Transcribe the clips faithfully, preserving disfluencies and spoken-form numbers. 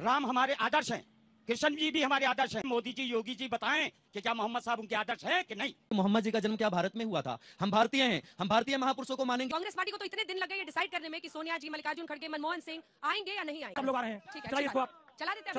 राम हमारे आदर्श हैं, कृष्ण जी भी हमारे आदर्श हैं। मोदी जी, योगी जी बताएं कि क्या मोहम्मद साहब उनके आदर्श हैं कि नहीं। मोहम्मद जी का जन्म क्या भारत में हुआ था? हम भारतीय हैं, हम भारतीय महापुरुषों को मानेंगे। कांग्रेस पार्टी को तो इतने दिन लगे ये डिसाइड करने में कि सोनिया जी, मल्लिकार्जुन खड़गे, मनमोहन सिंह आएंगे या नहीं आएंगे। हम लोग आ रहे हैं, चला देते हैं।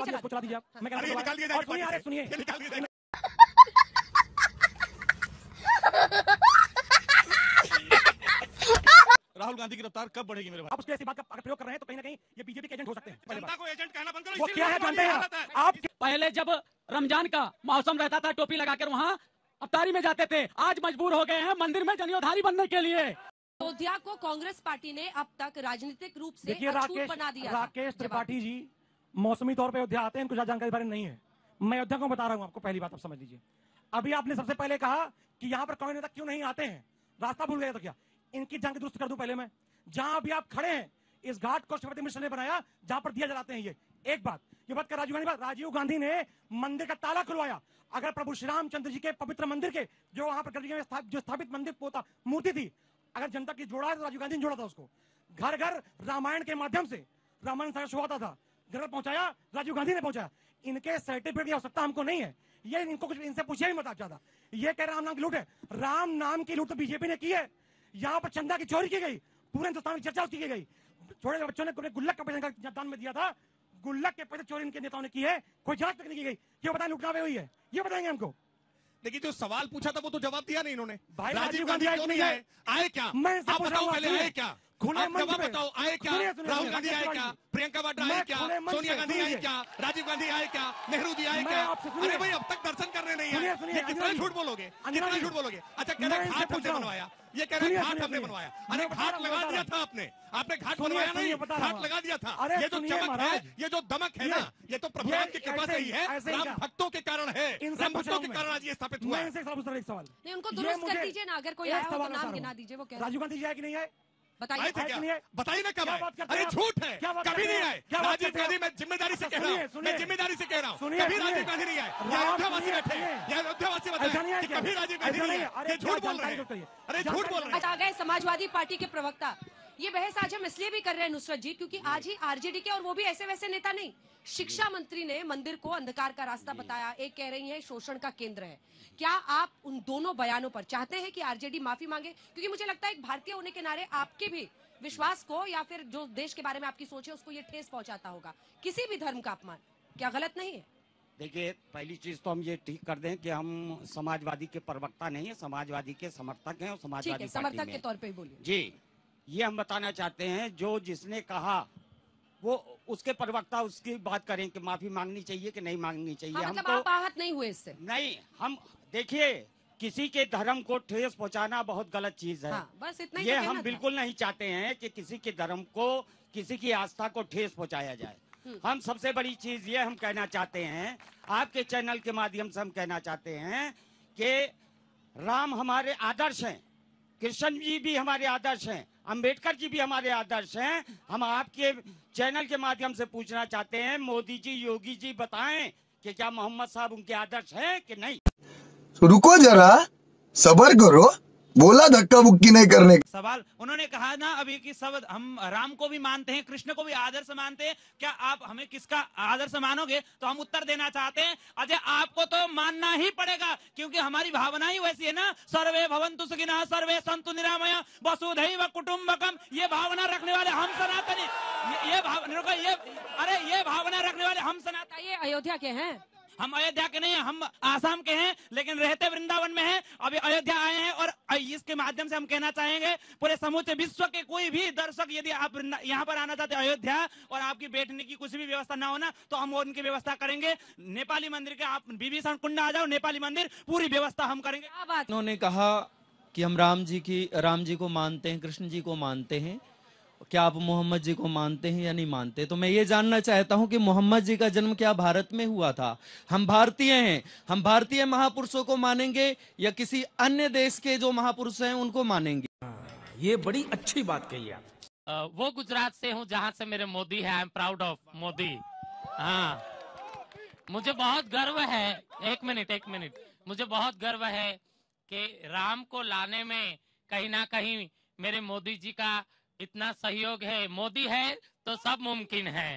राहुल गांधी गिरफ्तार कब बढ़ेगी मेरे भाई? आप उसके ऐसी बात का अगर प्रयोग कर रहे हैं तो कहीं ना कहीं ये बीजेपी के एजेंट हो सकते हैं। जनता को एजेंट कहना बंद करो। वो क्या है जानते हैं आप? पहले जब रमजान का मौसम रहता था टोपी लगाकर वहाँ अफ्तारी में जाते थे, आज मजबूर हो गए हैं मंदिर में जनेऊधारी बनने के लिए। अयोध्या को कांग्रेस पार्टी ने अब तक राजनीतिक रूप से अछूत बना दिया। राकेश त्रिपाठी जी मौसमी तौर पर अयोध्या आते हैं, इनको ज्यादा जानकारी बारे नहीं है। मैं अयोध्या को बता रहा हूँ आपको, पहली बात आप समझ लीजिए। अभी आपने सबसे पहले कहा कि यहाँ पर कांग्रेस नेता क्यों नहीं आते हैं, रास्ता भूल गया तो क्या? इनकी जंग दुरुस्त कर दूं पहले मैं। जहां भी आप खड़े हैं इस घाट को श्रीमती मिश्र ने बनाया जहां पर दिया जलाते हैं। ये एक बात, ये बात कर राजीव गांधी, राजीव गांधी ने मंदिर का ताला खुलवाया। अगर प्रभु श्री रामचंद्र जी के पवित्र मंदिर के जो वहां पर में स्थाप, जो स्थापित मंदिर पोता मूर्ति थी, अगर जनता की जोड़ा है तो राजीव गांधी ने जोड़ा था उसको। घर घर रामायण के माध्यम से रामायण संघर्ष हुआ था, घर पहुंचाया राजीव गांधी ने पहुंचाया। इनके सर्टिफिकेट की आवश्यकता हमको नहीं है, ये इनको कुछ इनसे पूछिए मत आप ज्यादा। ये कह राम नाम की लूट है, राम नाम की लूट तो बीजेपी ने की है। यहाँ पर चंदा की चोरी की गई, पूरे हिंदुस्तान में चर्चा उसकी की गई। छोटे से बच्चों ने गुल्लक का पैसा जनदान में दिया था, गुल्लक के पैसे चोरी इनके नेताओं ने की है, कोई जांच तक नहीं की गई। ये बताएं लुटावे हुई है, ये बताएंगे हमको। देखिए जो सवाल पूछा था वो तो जवाब दिया नहीं इन्होंने। राजीव गांधी आए नहीं आए, आए क्या? मैं आए क्या? खुले मंच पे बताओ आए क्या? राहुल गांधी आए क्या? प्रियंका वाड्रा आए क्या? सोनिया गांधी आए क्या? राजीव गांधी आए क्या? नेहरू जी आए क्या? अरे भाई अब तक दर्शन करने नहीं आए, कितना झूठ बोलोगे, कितना झूठ बोलोगे। अच्छा कह रहे घाट हमने बनवाया, ये कह रहे घाट हमने बनवाया। अरे घाट लगा दिया था आपने, आपने घाट बनवाया नहीं, घाट लगा दिया था। ये जो चमक है, ये जो दमक है ना, ये तो प्रभुराम की कृपा से ही है, राम भक्तों के कारण है, राम भक्तों के कारण आज ये स्थापित हुआ है। नहीं उनको दुरुस्त कर दीजिए ना, अगर कोई आया हो तो नाम गिना दीजिए। वो राजीव गांधी जी आए कि नहीं आए बताइए, क्या बताइए ना कब आए? अरे झूठ है, कभी नहीं आए राजीव गांधी। मैं जिम्मेदारी से कह रहा हूँ, मैं जिम्मेदारी से कह रहा हूँ, कभी राजीव गांधी नहीं आए। अयोध्यावासी बैठे हैं, अयोध्यावासी बताए कि कभी राजीव गांधी नहीं आए, ये झूठ बोल रहे हैं। अरे झूठ बोल रहे हैं। आ गए समाजवादी पार्टी के प्रवक्ता। ये बहस आज हम इसलिए भी कर रहे हैं नुसरत जी क्योंकि आज ही आरजेडी के, और वो भी ऐसे वैसे नेता नहीं, शिक्षा मंत्री ने मंदिर को अंधकार का रास्ता बताया। एक कह रही है शोषण का केंद्र है। क्या आप उन दोनों बयानों पर चाहते हैं कि आरजेडी माफी मांगे? क्योंकि मुझे लगता है एक भारतीय होने के नाते आपके भी विश्वास को या फिर जो देश के बारे में आपकी सोच है उसको ये ठेस पहुंचाता होगा। किसी भी धर्म का अपमान क्या गलत नहीं है? देखिए पहली चीज तो हम ये ठीक कर दें कि हम समाजवादी के प्रवक्ता नहीं है, समाजवादी के समर्थक है और समाजवादी समर्थक के तौर पर बोलिए जी। ये हम बताना चाहते हैं जो जिसने कहा वो उसके प्रवक्ता उसकी बात करें कि माफी मांगनी चाहिए कि नहीं मांगनी चाहिए। हाँ, मतलब आप आहत नहीं हुए इससे? नहीं, हम देखिए किसी के धर्म को ठेस पहुंचाना बहुत गलत चीज है। हाँ, बस इतना ही। ये हम बिल्कुल नहीं चाहते हैं कि किसी के धर्म को, किसी की आस्था को ठेस पहुंचाया जाए। हम सबसे बड़ी चीज ये हम कहना चाहते हैं, आपके चैनल के माध्यम से हम कहना चाहते हैं कि राम हमारे आदर्श हैं, कृष्ण जी भी हमारे आदर्श हैं, अंबेडकर जी भी हमारे आदर्श हैं। हम आपके चैनल के माध्यम से पूछना चाहते हैं, मोदी जी, योगी जी बताएं कि क्या मोहम्मद साहब उनके आदर्श हैं कि नहीं। तो रुको जरा, सब्र करो, बोला धक्का बुक्की नहीं करने का। सवाल उन्होंने कहा ना अभी कि सब हम राम को भी मानते हैं, कृष्ण को भी आदर्श मानते हैं, क्या आप हमें किसका आदर्श मानोगे? तो हम उत्तर देना चाहते हैं अजय आपको तो मानना ही पड़ेगा क्योंकि हमारी भावना ही वैसी है ना। सर्वे भवन्तु सुखिनः, सर्वे सन्तु निरामया, वसुधैव कुटुम्बकम, ये भावना रखने वाले हम सनातनी, ये भावना ये अरे ये भावना रखने वाले हम सनातनी। ये अयोध्या के हैं, हम अयोध्या के नहीं हैं, हम आसाम के हैं लेकिन रहते वृंदावन में हैं। अभी अयोध्या आए हैं और इसके माध्यम से हम कहना चाहेंगे पूरे समूचे विश्व के कोई भी दर्शक यदि आप यहाँ पर आना चाहते हैं अयोध्या और आपकी बैठने की कुछ भी व्यवस्था ना हो ना तो हम उनकी व्यवस्था करेंगे। नेपाली मंदिर के आप विभीषण कुंड आ जाओ, नेपाली मंदिर पूरी व्यवस्था हम करेंगे। उन्होंने कहा कि हम राम जी की राम जी को मानते हैं, कृष्ण जी को मानते हैं, क्या आप मोहम्मद जी को मानते हैं या नहीं मानते? तो मैं ये जानना चाहता हूं कि मोहम्मद जी का जन्म क्या भारत में हुआ था? हम भारतीय हैं, हम भारतीय महापुरुषों को मानेंगे या किसी अन्य देश के जो महापुरुष हैं उनको मानेंगे? ये बड़ी अच्छी बात कही आप। वो गुजरात से हूं जहां से मेरे मोदी है, I am proud of Modi. हाँ मुझे बहुत गर्व है, एक मिनट एक मिनट, मुझे बहुत गर्व है कि राम को लाने में कहीं ना कहीं मेरे मोदी जी का इतना सहयोग है। मोदी है तो सब मुमकिन है।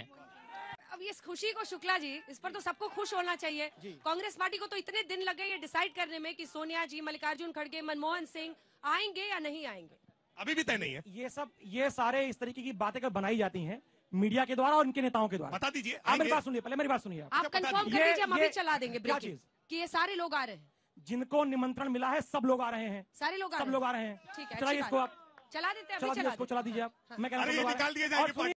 अब देखिए इस खुशी को शुक्ला जी, इस पर तो सबको खुश होना चाहिए। कांग्रेस पार्टी को तो इतने दिन लग गए ये डिसाइड करने में कि सोनिया जी, मल्लिकार्जुन खड़गे, मनमोहन सिंह आएंगे या नहीं आएंगे, अभी भी तय नहीं है। ये सब ये सारे इस तरीके की बातें कब बनाई जाती हैं मीडिया के द्वारा और इनके नेताओं के द्वारा। बता दीजिए, आप मेरी बात सुनिए, पहले मेरी बात सुनिए। आप कंफर्म कर दीजिए, हम अभी चला देंगे ब्रेकिंग कि ये सारे लोग आ रहे हैं, जिनको निमंत्रण मिला है सब लोग आ रहे हैं, सारे लोग सब लोग आ रहे हैं। ठीक है, चलाइए इसको, आप चला देते हैं, चला इसको चला दीजिए आप। मैं निकाल दिए जाएंगे।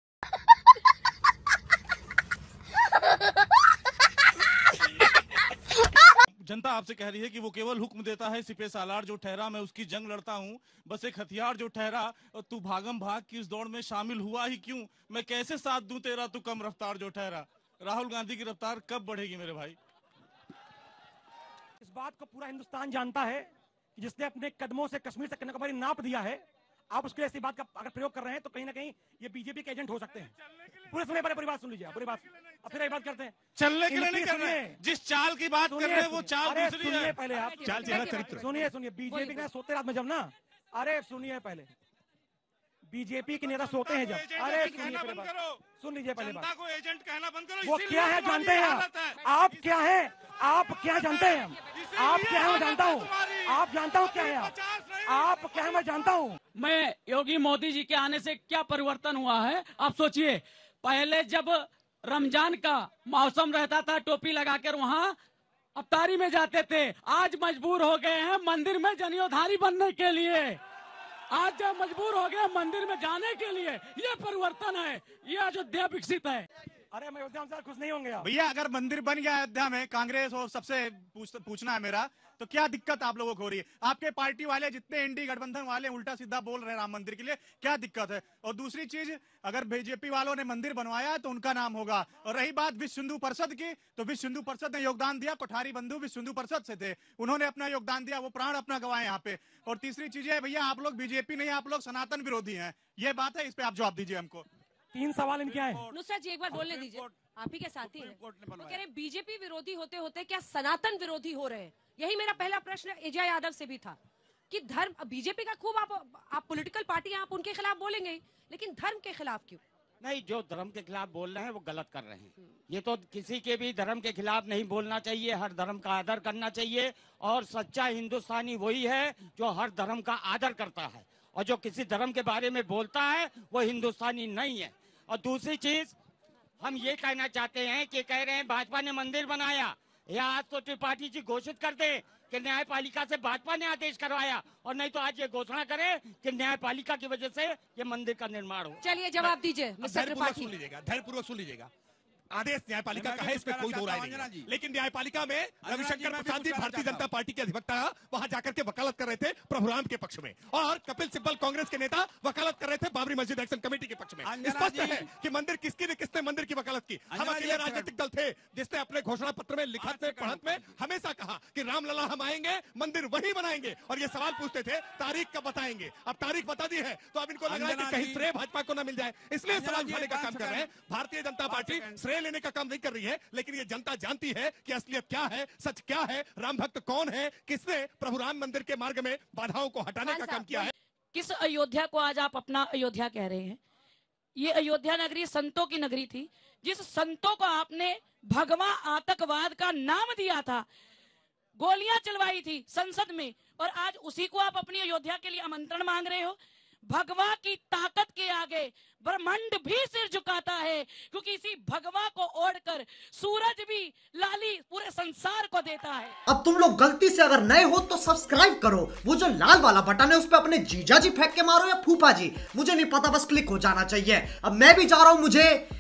जनता आपसे कह रही है कि वो केवल हुक्म देता है, सिपे सालार जो ठहरा मैं उसकी जंग लड़ता हूँ, बस एक हथियार जो ठहरा और तू भागम भाग की इस दौड़ में शामिल हुआ ही क्यों, मैं कैसे साथ दूं तेरा तू कम रफ्तार जो ठहरा। राहुल गांधी की रफ्तार कब बढ़ेगी मेरे भाई? इस बात को पूरा हिंदुस्तान जानता है कि जिसने अपने कदमों से कश्मीर से कन्याकुमारी नाप दिया है, आप उसके ऐसी बात का अगर प्रयोग कर रहे हैं तो कहीं ना कहीं ये बीजेपी के एजेंट हो सकते हैं। पूरे समय पर पूरी बात सुन लीजिए, पूरी बात फिर बात करते हैं। चलने के लिए नहीं कर रहे, जिस चाल की बात कर रहे हैं वो चाल दूसरी है। पहले आप चाल चरित्र सुनिए, सुनिए बीजेपी के सोते रात में जब ना, अरे सुनिए पहले बीजेपी के नेता सोते हैं जब, अरे सुन लीजिए पहले बात को, एजेंट कहना बंद करो। वो क्या है जानते हैं आप, आप क्या है, आप क्या जानते हैं, आप क्या है मैं जानता हूँ, आप जानता हूँ क्या है आप, आप क्या है मैं जानता हूँ। मैं योगी मोदी जी के आने से क्या परिवर्तन हुआ है आप सोचिए। पहले जब रमजान का मौसम रहता था टोपी लगाकर वहाँ अफ्तारी में जाते थे, आज मजबूर हो गए हैं मंदिर में जनियोधारी बनने के लिए, आज जब मजबूर हो गए मंदिर में जाने के लिए। ये परिवर्तन है, ये अयोध्या विकसित है। अरे मैं अयोध्या में खुश नहीं होंगे भैया, अगर मंदिर बन गया अयोध्या में, कांग्रेस और सबसे पूछ, पूछना है मेरा, तो क्या दिक्कत आप लोगों को हो रही है? आपके पार्टी वाले जितने एनडी गठबंधन वाले उल्टा सीधा बोल रहे हैं राम मंदिर के लिए, क्या दिक्कत है? और दूसरी चीज, अगर बीजेपी वालों ने मंदिर बनवाया तो उनका नाम होगा। और रही बात विश्व हिंदू परिषद की, तो विश्व हिंदू परिषद ने योगदान दिया, कोठारी बंधु विश्व हिंदू परिषद से थे, उन्होंने अपना योगदान दिया, वो प्राण अपना गंवाए यहाँ पे। और तीसरी चीज है भैया, आप लोग बीजेपी नहीं, आप लोग सनातन विरोधी है, ये बात है, इस पे आप जवाब दीजिए हमको। तीन सवाल इनके आए। नुसरत जी एक बार बोलने दीजिए, आप ही के साथी हैं, तो कह रहे बीजेपी विरोधी होते होते क्या सनातन विरोधी हो रहे हैं? यही मेरा पहला प्रश्न अजय यादव से भी था कि धर्म, बीजेपी का खूब आप आप पॉलिटिकल पार्टी, आप उनके खिलाफ बोलेंगे, लेकिन धर्म के खिलाफ क्यों नहीं? जो धर्म के खिलाफ बोल रहे हैं वो गलत कर रहे हैं। ये तो किसी के भी धर्म के खिलाफ नहीं बोलना चाहिए, हर धर्म का आदर करना चाहिए। और सच्चा हिंदुस्तानी वही है जो हर धर्म का आदर करता है, और जो किसी धर्म के बारे में बोलता है वो हिंदुस्तानी नहीं है। और दूसरी चीज हम ये कहना चाहते हैं कि कह रहे हैं भाजपा ने मंदिर बनाया, या आज तो त्रिपाठी जी घोषित कर दे कि न्यायपालिका से भाजपा ने आदेश करवाया, और नहीं तो आज ये घोषणा करें कि न्यायपालिका की वजह से ये मंदिर का निर्माण हो। चलिए जवाब दीजिए मिस्टर त्रिपाठी। धैर्यपूर्वक सुन लीजिएगा, आदेश न्यायपालिका का है, इसमें कोई दो राय नहीं। लेकिन न्यायपालिका में रविशंकर प्रसाद जी भारतीय जनता पार्टी के अधिवक्ता वहां जाकर के वकालत कर रहे थे प्रभुराम के पक्ष में, और कपिल सिब्बल कांग्रेस के नेता वकालत कर रहे थे बाबरी मस्जिद एक्शन कमेटी के पक्ष में। स्पष्ट है कि मंदिर किसकी ने किसने मंदिर की वकालत की। हम अकेले राजनीतिक दल थे जिसने अपने घोषणा पत्र में लिखत में पढ़त में हमेशा कहा कि रामलला हम आएंगे, मंदिर वही बनाएंगे, और ये सवाल पूछते थे तारीख कब बताएंगे। अब तारीख बता दी है, तो अब इनको लग रहा है कि कहीं श्रेय भाजपा को न मिल जाए, इसलिए सवाल उठाने का काम कर रहे हैं। भारतीय जनता पार्टी श्रेय लेने का काम नहीं कर रही है, लेकिन ये जनता जानती है कि असलियत क्या है, सच क्या है, राम भक्त कौन है, किसने प्रभुराम मंदिर के मार्ग में बाधाओं को हटाने का काम किया है। किस अयोध्या को आज आप अपना अयोध्या कह रहे हैं? ये अयोध्या नगरी संतों की नगरी थी, जिस संतों को आपने भगवा आतंकवाद का नाम दिया था, गोलियां चलवाई थी संसद में, और आज उसी को आप अपनी अयोध्या के लिए आमंत्रण मांग रहे हो। भगवा की ताकत के आगे ब्रह्मांड भी सिर झुकाता है, क्योंकि इसी भगवा को ओढ़कर सूरज भी लाली पूरे संसार को देता है। अब तुम लोग गलती से अगर नए हो तो सब्सक्राइब करो, वो जो लाल वाला बटन है उस पर अपने जीजा जी फेंक के मारो या फूफा जी, मुझे नहीं पता, बस क्लिक हो जाना चाहिए। अब मैं भी जा रहा हूँ, मुझे